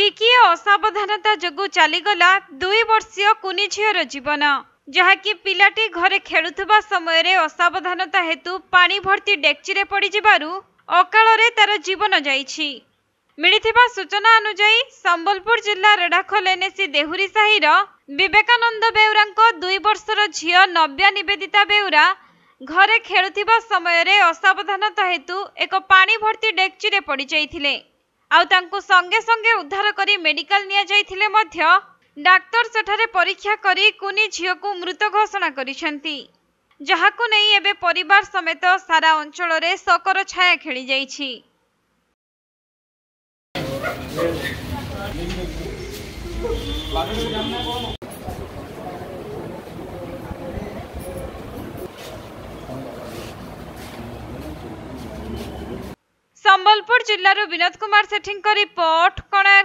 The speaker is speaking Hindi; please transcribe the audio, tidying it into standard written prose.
टिकिए असावधानता जगू चलीगला 2 वर्षीय कुनी झीर जीवन, जहाँकि पिलाटी घरे खेलुवा समय असावधानता हेतु पानी भर्ती डेक्ची पड़ जु अकाल तार जीवन जाइछि। मिलिथिबा सूचना अनुजाई संबलपुर जिला रडाखोल एनएससी देहुरी साहिर विवेकानंद बेउरांको 2 वर्षर झियो नव्या निवेदिता बेउरा घरे खेलुवा समय असावधानता हेतु एक पानी भर्ती डेक्ची पड़ जाइथिले। आउ तांको संगे संगे उद्धार करी मेडिकल निया जाइथिले मध्य डाक्टर सेठारे परीक्षा करी कुनी झियो को मृत घोषणा करिसेंती, जहाकु नै एबे परिवार समेत सारा अंचल रे शोकर छाया खेली जाइछि। संबलपुर जिल्लारो विनोद कुमार सेठिंग रिपोर्ट।